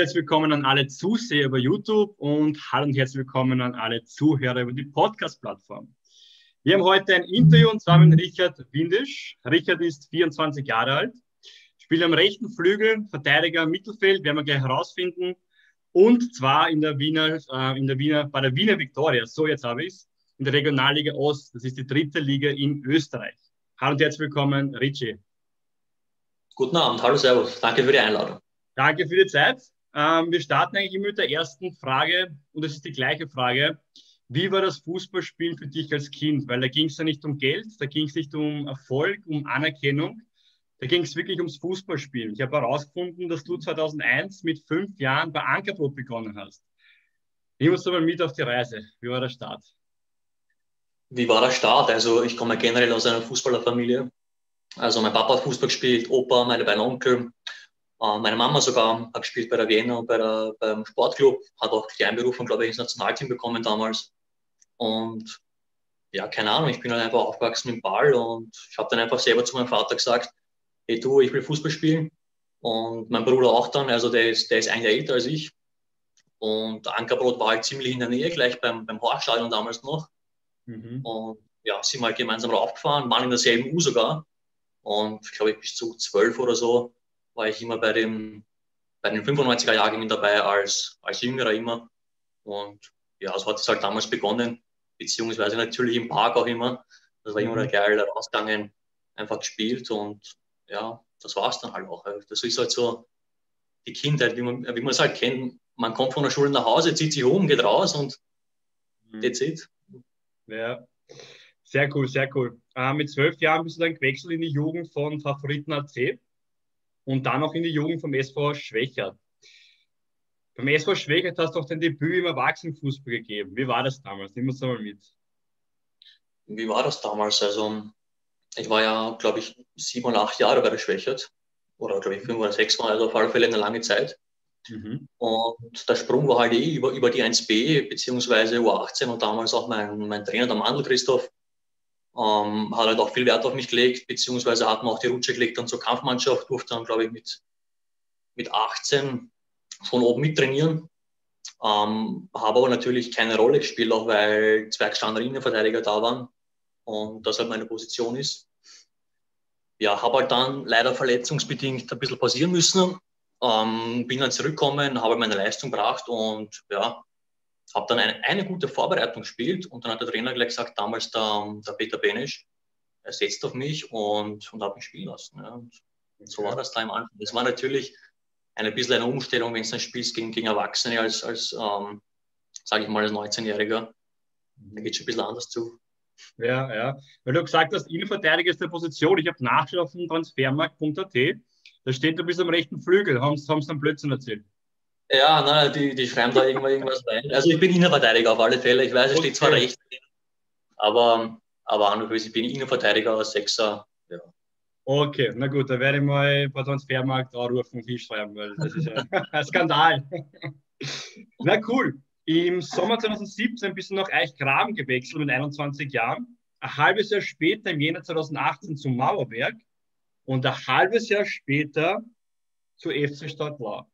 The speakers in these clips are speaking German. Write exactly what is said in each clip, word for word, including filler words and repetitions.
Herzlich willkommen an alle Zuseher über YouTube und hallo und herzlich willkommen an alle Zuhörer über die Podcast-Plattform. Wir haben heute ein Interview und zwar mit Richard Windisch. Richard ist vierundzwanzig Jahre alt, spielt am rechten Flügel, Verteidiger im Mittelfeld, werden wir gleich herausfinden. Und zwar in der Wiener, äh, in der Wiener, bei der Wiener Viktoria, so jetzt habe ich es, in der Regionalliga Ost, das ist die dritte Liga in Österreich. Hallo und herzlich willkommen, Richie. Guten Abend, hallo, servus, danke für die Einladung. Danke für die Zeit. Ähm, wir starten eigentlich immer mit der ersten Frage und das ist die gleiche Frage. Wie war das Fußballspielen für dich als Kind? Weil da ging es ja nicht um Geld, da ging es nicht um Erfolg, um Anerkennung, da ging es wirklich ums Fußballspielen. Ich habe herausgefunden, dass du zweitausendeins mit fünf Jahren bei Ankerbrot begonnen hast. Nimm uns mal mit auf die Reise. Wie war der Start? Wie war der Start? Also ich komme generell aus einer Fußballerfamilie. Also mein Papa hat Fußball gespielt, Opa, meine beiden Onkel. Meine Mama sogar hat gespielt bei der Wiener und bei der, beim Sportclub, hat auch die Einberufung, glaube ich, ins Nationalteam bekommen damals. Und ja, keine Ahnung, ich bin halt einfach aufgewachsen mit dem Ball und ich habe dann einfach selber zu meinem Vater gesagt, hey du, ich will Fußball spielen. Und mein Bruder auch dann, also der ist, der ist ein Jahr älter als ich. Und Ankerbrot war halt ziemlich in der Nähe, gleich beim, beim Horststadion damals noch. Mhm. Und ja, sind wir halt gemeinsam raufgefahren, waren in derselben U sogar. Und glaube ich, bis zu zwölf oder so war ich immer bei, dem, bei den fünfundneunziger-Jahrgängen dabei, als, als Jüngerer immer. Und ja, so hat es halt damals begonnen, beziehungsweise natürlich im Park auch immer. Das war immer der geile Rausgangen, einfach gespielt und ja, das war es dann halt auch. Das ist halt so die Kindheit, wie man wie man es halt kennt. Man kommt von der Schule nach Hause, zieht sich um, geht raus und that's it. Ja, sehr cool, sehr cool. Äh, mit zwölf Jahren bist du dann gewechselt in die Jugend von Favoriten.at. Und dann auch in die Jugend vom S V Schwächert. Beim S V Schwächert hast du auch dein Debüt im Erwachsenenfußball gegeben. Wie war das damals? Nimm uns da mal mit. Wie war das damals? Also, ich war ja, glaube ich, sieben oder acht Jahre bei der Schwächert. Oder, glaube ich, fünf oder sechs Mal. Also, auf alle Fälle eine lange Zeit. Mhm. Und der Sprung war halt eh über, über die eins B, beziehungsweise U achtzehn. Und damals auch mein, mein Trainer, der Mandel Christoph, Ähm, hat halt auch viel Wert auf mich gelegt, beziehungsweise hat mir auch die Rutsche gelegt dann zur Kampfmannschaft, durfte dann, glaube ich, mit, mit achtzehn schon oben mittrainieren. Ähm, habe aber natürlich keine Rolle gespielt, auch weil zwei gestandene Innenverteidiger da waren und das halt meine Position ist. Ja, habe halt dann leider verletzungsbedingt ein bisschen pausieren müssen, ähm, bin dann zurückgekommen, habe meine Leistung gebracht und ja, habe dann eine, eine gute Vorbereitung gespielt und dann hat der Trainer gleich gesagt, damals der, der Peter Benisch, er setzt auf mich und, und hat mich spielen lassen. Ja. Und okay. So war das da im Anfang. Das war natürlich ein bisschen eine Umstellung, wenn du dann spielst gegen, gegen Erwachsene als, als ähm, sage ich mal, als neunzehnjähriger. Da geht es schon ein bisschen anders zu. Ja, ja. Weil du gesagt hast, Innenverteidiger ist eine Position. Ich habe nachgeschaut auf dem Transfermarkt punkt a t. Da steht, du bist am rechten Flügel. Haben sie dann Blödsinn erzählt? Ja, nein, die, die schreiben da irgendwas rein. Also ich bin Innenverteidiger auf alle Fälle. Ich weiß, es steht zwar rechts, aber, aber an und für sich bin ich Innenverteidiger als Sechser. Ja. Okay, na gut, da werde ich mal bei Transfermarkt anrufen und hinschreiben, weil das ist ja ein Skandal. Na cool. Im Sommer zweitausendsiebzehn bist du nach Eichgraben gewechselt mit einundzwanzig Jahren. Ein halbes Jahr später, im Jänner zweitausendachtzehn, zum Mauerberg und ein halbes Jahr später zu F C Stadtlau.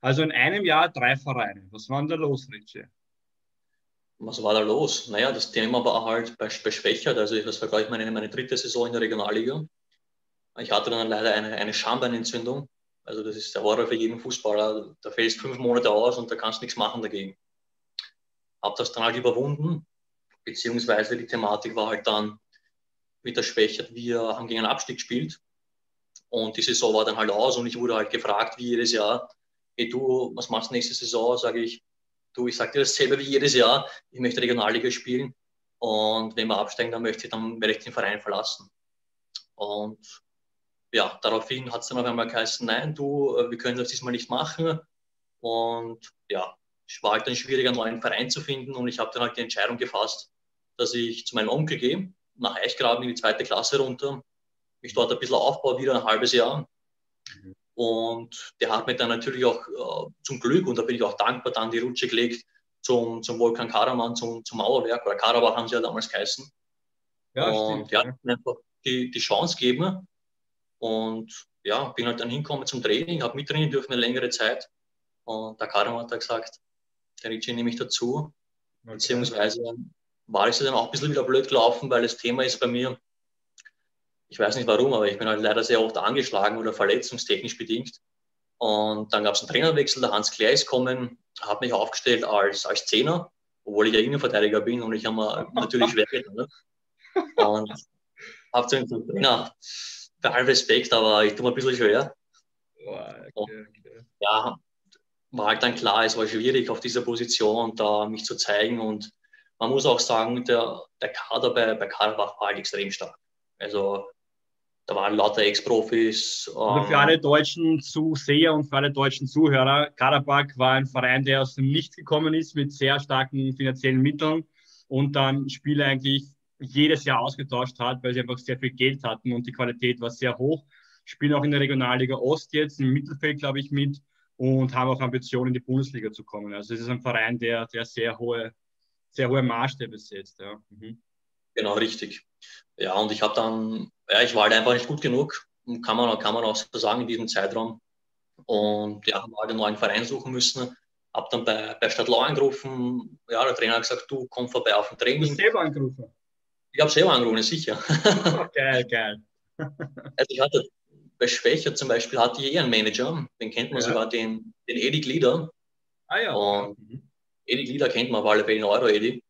Also in einem Jahr drei Vereine. Was war denn da los, Richie? Was war da los? Naja, das Thema war halt bei, bei Schwächert. Also das war, glaube ich, meine, meine dritte Saison in der Regionalliga. Ich hatte dann leider eine, eine Schambeinentzündung. Also das ist der Horror für jeden Fußballer. Da fällst fünf Monate aus und da kannst du nichts machen dagegen. Hab das dann halt überwunden. Beziehungsweise die Thematik war halt dann mit der Schwächert. Wir haben gegen einen Abstieg gespielt. Und die Saison war dann halt aus und ich wurde halt gefragt, wie jedes Jahr, hey du, was machst du nächste Saison? Sage ich, du, ich sage dir dasselbe wie jedes Jahr, ich möchte Regionalliga spielen und wenn wir absteigen, dann möchte ich, dann werde ich den Verein verlassen. Und ja, daraufhin hat es dann auf einmal geheißen, nein, du, wir können das diesmal nicht machen. Und ja, es war halt dann schwierig, einen neuen Verein zu finden und ich habe dann halt die Entscheidung gefasst, dass ich zu meinem Onkel gehe, nach Eichgraben in die zweite Klasse runter, mich dort ein bisschen aufbaue, wieder ein halbes Jahr. Mhm. Und der hat mir dann natürlich auch äh, zum Glück, und da bin ich auch dankbar, dann die Rutsche gelegt zum, zum Vulkan Karaman, zum, zum Mauerwerk, oder Karabach haben sie ja damals geheißen. Ja, und der hat mir einfach die, die Chance gegeben. Und ja, bin halt dann hingekommen zum Training, habe mittrainieren dürfen eine längere Zeit. Und der Karaman hat da gesagt, den Richie nehme ich dazu. Okay. Beziehungsweise war ich dann auch ein bisschen wieder blöd gelaufen, weil das Thema ist bei mir, ich weiß nicht warum, aber ich bin halt leider sehr oft angeschlagen oder verletzungstechnisch bedingt. Und dann gab es einen Trainerwechsel, der Hans-Klair ist gekommen, hat mich aufgestellt als, als Zehner, obwohl ich ja Innenverteidiger bin und ich habe mir natürlich schwer getan. Ne? Und habe zu ihm gesagt, Trainer, bei allem Respekt, aber ich tue mir ein bisschen schwer. Wow, okay, okay. Ja, war halt dann klar, es war schwierig auf dieser Position, da mich zu zeigen. Und man muss auch sagen, der, der Kader bei, bei Karabach war halt extrem stark. Also da waren lauter Ex-Profis. Ähm also für alle deutschen Zuseher und für alle deutschen Zuhörer, Karabach war ein Verein, der aus dem Nichts gekommen ist, mit sehr starken finanziellen Mitteln und dann Spieler eigentlich jedes Jahr ausgetauscht hat, weil sie einfach sehr viel Geld hatten und die Qualität war sehr hoch. Spielen auch in der Regionalliga Ost jetzt, im Mittelfeld, glaube ich, mit und haben auch Ambitionen, in die Bundesliga zu kommen. Also es ist ein Verein, der, der sehr hohe, sehr hohe Maßstäbe setzt. Ja. Mhm. Genau, richtig. Ja, und ich habe dann, ja, ich war halt einfach nicht gut genug, kann man, kann man auch so sagen, in diesem Zeitraum. Und ja, habe halt einen neuen Verein suchen müssen. Habe dann bei, bei Stadtlau angerufen. Ja, der Trainer hat gesagt, du, komm vorbei auf den Training. Du hast selber angerufen? Ich habe selber angerufen, sicher. Oh, geil, geil. Also ich hatte, bei Schwächert zum Beispiel, hatte ich eh einen Manager, den kennt man ja sogar, den, den Edi Glieder. Ah ja. Und mhm. Edi Glieder kennt man auf alle Fälle, den Euro-Edi.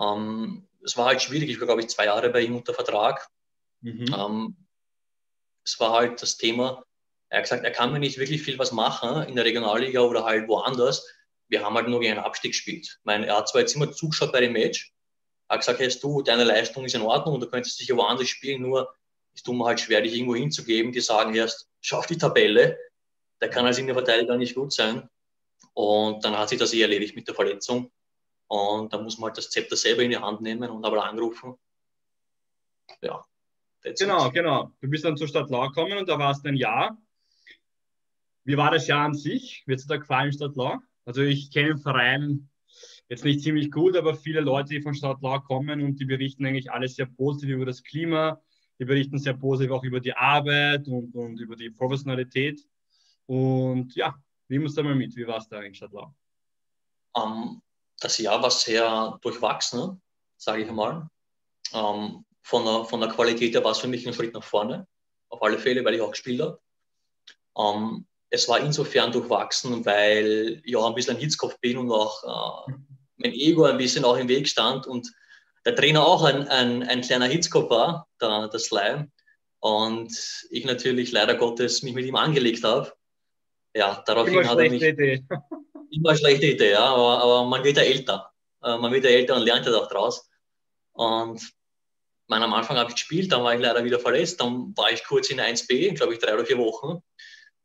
Ähm, Es war halt schwierig, ich war, glaube ich, zwei Jahre bei ihm unter Vertrag. Mhm. Ähm, es war halt das Thema, er hat gesagt, er kann mir nicht wirklich viel was machen in der Regionalliga oder halt woanders. Wir haben halt nur gegen einen Abstieg gespielt. Mein, er hat zwar jetzt immer zugeschaut bei dem Match, er hat gesagt, hey, du, deine Leistung ist in Ordnung und du könntest dich woanders spielen, nur es tut mir halt schwer, dich irgendwo hinzugeben. Die sagen erst, schau auf die Tabelle, da kann als Innenverteidiger nicht gut sein. Und dann hat sich das eh erledigt mit der Verletzung. Und da muss man halt das Zepter selber in die Hand nehmen und aber anrufen. Ja. Genau, it. genau. Du bist dann zur Stadtlau gekommen und da warst ein Jahr. Wie war das Jahr an sich? Wird es da gefallen, Stadtlau? Also ich kenne den Verein jetzt nicht ziemlich gut, aber viele Leute, die von Stadtlau kommen und die berichten eigentlich alles sehr positiv über das Klima. Die berichten sehr positiv auch über die Arbeit und, und über die Professionalität. Und ja, nimm uns da mal mit. Wie war es da in Stadtlau? Um, Das Jahr war sehr durchwachsen, sage ich mal. Ähm, von, der, von der Qualität her war es für mich ein Schritt nach vorne, auf alle Fälle, weil ich auch gespielt habe. Ähm, es war insofern durchwachsen, weil ich auch ein bisschen ein Hitzkopf bin und auch äh, mein Ego ein bisschen auch im Weg stand und der Trainer auch ein, ein, ein kleiner Hitzkopf war, der, der Slime. Und ich natürlich leider Gottes mich mit ihm angelegt habe. Ja, daraufhin hat er mich... Idee. Immer eine schlechte Idee, ja, aber, aber man wird ja älter. Äh, man wird ja älter und lernt das auch draus. Und man, am Anfang habe ich gespielt, dann war ich leider wieder verletzt, dann war ich kurz in eins B, glaube ich, drei oder vier Wochen.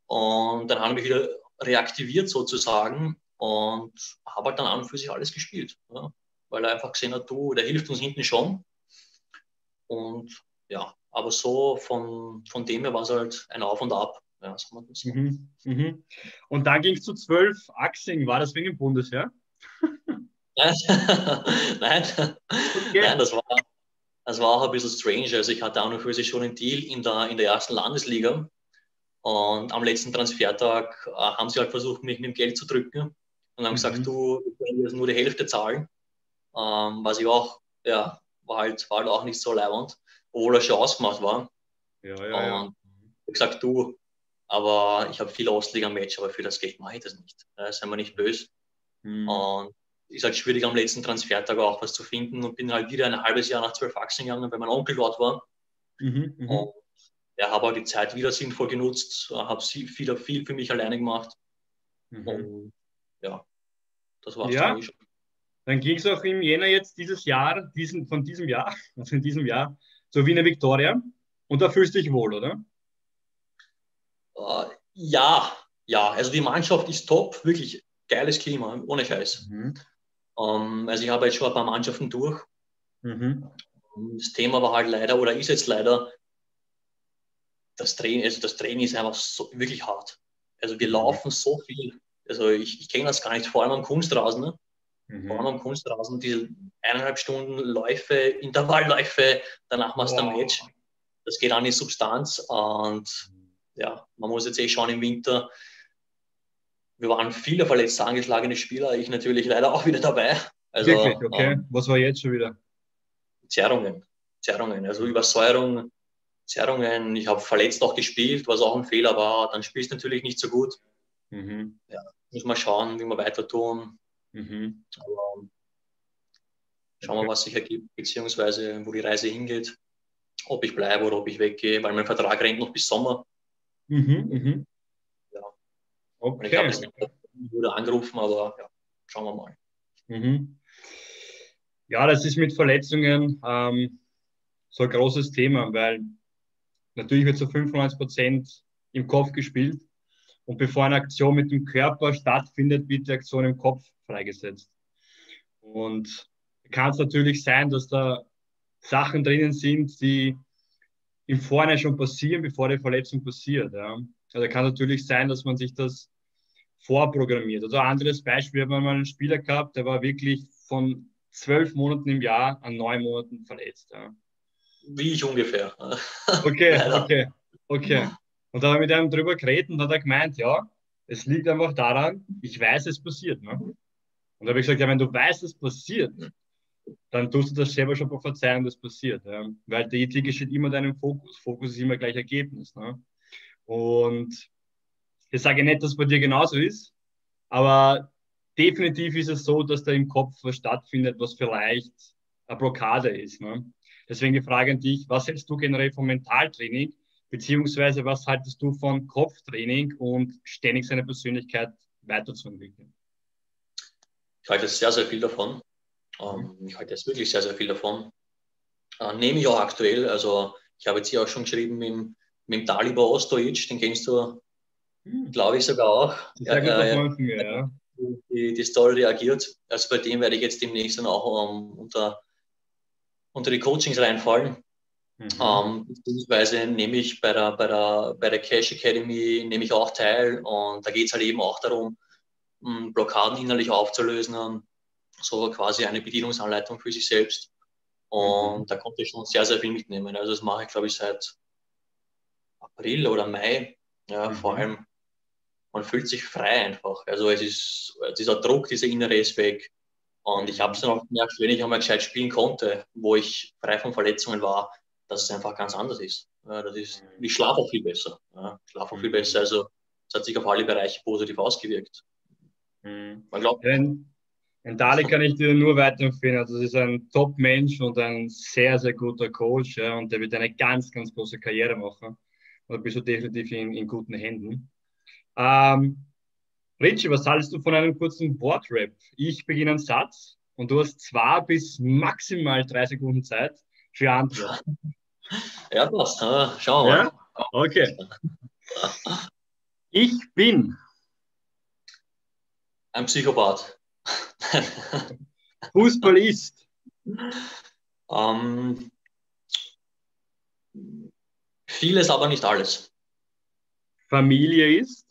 Und dann haben mich wieder reaktiviert sozusagen und habe halt dann an und für sich alles gespielt. Ja, weil er einfach gesehen hat, du, der hilft uns hinten schon. Und ja, aber so von, von dem her war es halt ein Auf und Ab. Ja, so. mhm, mhm. Und dann ging es zu Zwölfaxing. War das wegen dem Bundesheer? Nein. Nein. Okay. Nein, das war, das war auch ein bisschen strange. Also ich hatte auch noch für sich schon einen Deal in der, in der ersten Landesliga. Und am letzten Transfertag äh, haben sie halt versucht, mich mit dem Geld zu drücken. Und haben mhm. gesagt, du, ich kann dir nur die Hälfte zahlen. Ähm, was ich auch, ja, war halt, war halt auch nicht so leibend, obwohl er schon ausgemacht war. Ja, ja, ja. Und ich habe gesagt, du, aber ich habe viele Ostliga-Matches, aber für das Geld mache ich das nicht. Da sind wir nicht böse. Hm. Und ist halt schwierig, am letzten Transfertag auch was zu finden. Und bin halt wieder ein halbes Jahr nach Zwölfaxing gegangen, weil mein Onkel dort war. Mhm, mh. Und ja, habe die Zeit wieder sinnvoll genutzt, habe viel, viel für mich alleine gemacht. Mhm. Und ja, das war es ja. Schon. Dann ging es auch im Jänner jetzt dieses Jahr, diesen, von diesem Jahr, also in diesem Jahr, zur Wiener Viktoria. Und da fühlst du dich wohl, oder? Uh, ja, ja, also die Mannschaft ist top, wirklich geiles Klima, ohne Scheiß. Mhm. Um, also ich habe jetzt schon ein paar Mannschaften durch. Mhm. Das Thema war halt leider, oder ist jetzt leider, das Training, also das Training ist einfach so, wirklich hart. Also wir laufen so viel, also ich, ich kenne das gar nicht, vor allem am Kunstrasen, ne? mhm. vor allem am Kunstrasen, diese eineinhalb Stunden Läufe, Intervallläufe, danach machst du wow. ein Match. Das geht an die Substanz und ja, man muss jetzt eh schauen im Winter, wir waren viele verletzte, angeschlagene Spieler. Ich natürlich leider auch wieder dabei. Also, wirklich? Okay. Ähm, Was war jetzt schon wieder? Zerrungen. Zerrungen. Also Übersäuerung, Zerrungen. Ich habe verletzt auch gespielt, was auch ein Fehler war. Dann spielst du natürlich nicht so gut. Mhm. Ja, muss man schauen, wie wir weiter tun. Mhm. Aber schauen wir, okay, was sich ergibt, beziehungsweise wo die Reise hingeht. Ob ich bleibe oder ob ich weggehe, weil mein Vertrag rennt noch bis Sommer. Mhm, mhm. Ja. Okay. Und ich habe es nicht wieder angerufen, aber ja, schauen wir mal. Mhm. Ja, das ist mit Verletzungen ähm, so ein großes Thema, weil natürlich wird zu so fünfundneunzig Prozent im Kopf gespielt und bevor eine Aktion mit dem Körper stattfindet, wird die Aktion im Kopf freigesetzt. Und kann es natürlich sein, dass da Sachen drinnen sind, die im Vorhinein schon passieren, bevor die Verletzung passiert. Ja. Also kann natürlich sein, dass man sich das vorprogrammiert. Also ein anderes Beispiel, wir haben mal einen Spieler gehabt, der war wirklich von zwölf Monaten im Jahr an neun Monaten verletzt. Ja. Wie ich ungefähr. Okay, okay, okay. Und da haben wir mit einem drüber geredet und hat er gemeint, ja, es liegt einfach daran, ich weiß, es passiert. Ne? Und da habe ich gesagt, ja, wenn du weißt, es passiert, dann tust du das selber schon prophezeien, dass passiert. Ja? Weil die Ethik steht immer deinem Fokus. Fokus ist immer gleich Ergebnis. Ne? Und ich sage nicht, dass es bei dir genauso ist, aber definitiv ist es so, dass da im Kopf was stattfindet, was vielleicht eine Blockade ist. Ne? Deswegen die Frage an dich, was hältst du generell vom Mentaltraining, beziehungsweise was haltest du von Kopftraining und ständig seine Persönlichkeit weiterzuentwickeln? Ich halte sehr, sehr viel davon. Ich halte jetzt wirklich sehr, sehr viel davon. Nehme ich auch aktuell, also ich habe jetzt hier auch schon geschrieben mit dem, mit dem Dalibor Ostojic, den kennst du, glaube ich, sogar auch. Ja, ja, mir, ja. Die, die Story reagiert. Also bei dem werde ich jetzt demnächst dann auch um, unter, unter die Coachings reinfallen. Mhm. Um, beziehungsweise nehme ich bei der, bei der, bei der Cash Academy nehme ich auch teil und da geht es halt eben auch darum, Blockaden innerlich aufzulösen. So quasi eine Bedienungsanleitung für sich selbst. Und mhm. da konnte ich schon sehr, sehr viel mitnehmen. Also das mache ich, glaube ich, seit April oder Mai. Ja, mhm. Vor allem, man fühlt sich frei einfach. Also es ist, dieser Druck, dieser innere ist weg. Und ich habe es dann auch gemerkt, wenn ich einmal gescheit spielen konnte, wo ich frei von Verletzungen war, dass es einfach ganz anders ist. Ja, das ist, ich schlafe auch viel besser. Ja, ich schlafe auch viel besser. Also es hat sich auf alle Bereiche positiv ausgewirkt. Mhm. Man glaubt, wenn Und Dali kann ich dir nur weiterempfehlen. Also, das ist ein Top-Mensch und ein sehr, sehr guter Coach. Ja, und der wird eine ganz, ganz große Karriere machen. Und da bist du definitiv in, in guten Händen. Ähm, Richie, was hältst du von einem kurzen Wort-Rap? Ich beginne einen Satz und du hast zwei bis maximal drei Sekunden Zeit für Antwort. Ja, passt. Schauen wir mal. Ja? Okay. Ich bin ein Psychopath. Fußball ist ähm, vieles, aber nicht alles. Familie ist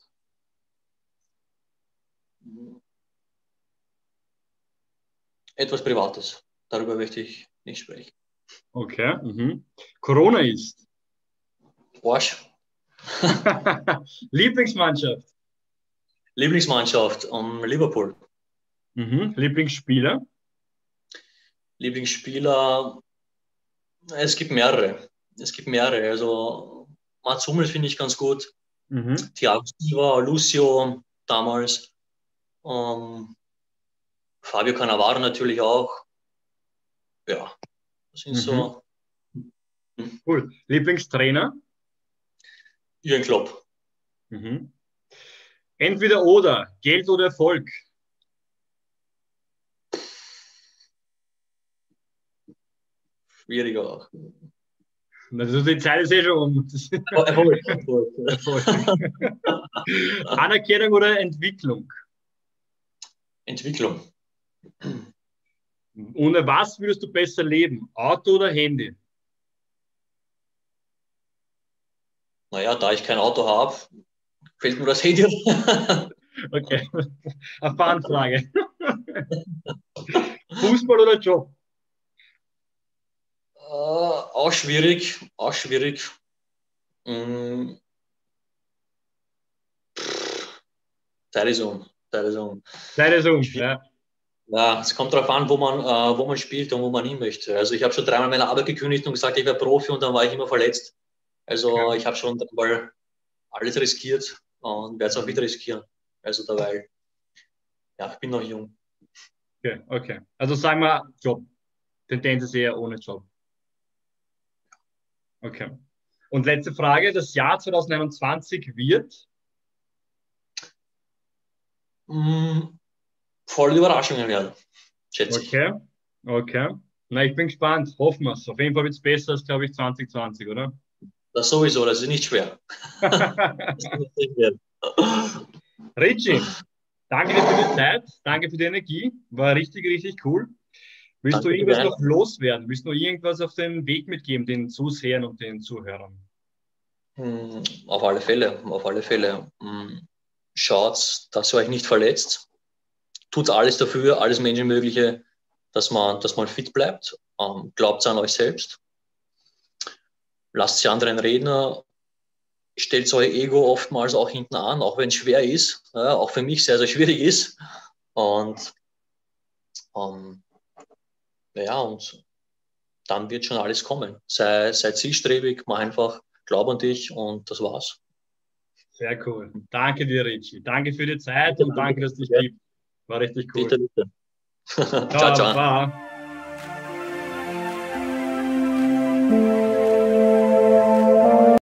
etwas Privates. Darüber möchte ich nicht sprechen. Okay. Mhm. Corona ist Wasch. Lieblingsmannschaft. Lieblingsmannschaft um Liverpool. Mhm. Lieblingsspieler? Lieblingsspieler, es gibt mehrere. Es gibt mehrere. Also Mats Hummels finde ich ganz gut. Mhm. Thiago Silva, Lucio damals. Ähm, Fabio Cannavaro natürlich auch. Ja, das sind mhm. so. Mhm. Cool. Lieblingstrainer? Jürgen Klopp. Mhm. Entweder oder, Geld oder Erfolg. Schwieriger auch. Also die Zeit ist eh schon um. Erfolg. Erfolg. Anerkennung oder Entwicklung? Entwicklung. Ohne was würdest du besser leben? Auto oder Handy? Naja, da ich kein Auto habe, fällt mir das Handy. Okay, eine Fahnenfrage. Fußball oder Job? Uh, auch schwierig, auch schwierig. Mm. Zeit ist um. Zeit ist um. Zeit ist um, ja. Ja, es kommt darauf an, wo man, äh, wo man spielt und wo man hin möchte. Also ich habe schon dreimal meine Arbeit gekündigt und gesagt, ich wäre Profi und dann war ich immer verletzt. Also ja. Ich habe schon dreimal alles riskiert und werde es auch wieder riskieren. Also dabei, ja, ich bin noch jung. Okay, okay. Also sagen wir Job. Tendenz ist eher ohne Job. Okay. Und letzte Frage, das Jahr zwanzig einundzwanzig wird? Mm. Voll Überraschungen werden, schätze ich. Okay, okay. Na, ich bin gespannt. Hoffen wir es. Auf jeden Fall wird es besser als, glaube ich, zwanzig zwanzig, oder? Das sowieso, das ist nicht schwer. Das ist nicht schwer. Richie, danke dir für die Zeit, danke für die Energie. War richtig, richtig cool. Willst danke du irgendwas gerne. noch loswerden? Willst du noch irgendwas auf den Weg mitgeben, den Zusehern und den Zuhörern? Hm, auf alle Fälle, auf alle Fälle. Hm. Schaut, dass ihr euch nicht verletzt. Tut alles dafür, alles Menschenmögliche, dass man, dass man fit bleibt. Ähm, glaubt an euch selbst. Lasst die anderen reden. Stellt euer Ego oftmals auch hinten an, auch wenn es schwer ist. Äh, auch für mich sehr, sehr schwierig ist. Und, ähm, ja, und dann wird schon alles kommen. Sei, sei zielstrebig, mach einfach, glaub an dich und das war's. Sehr cool. Danke dir, Richie. Danke für die Zeit und danke, dass du dich liebst. War richtig cool. Bitte, bitte. Ciao, ciao. Ciao.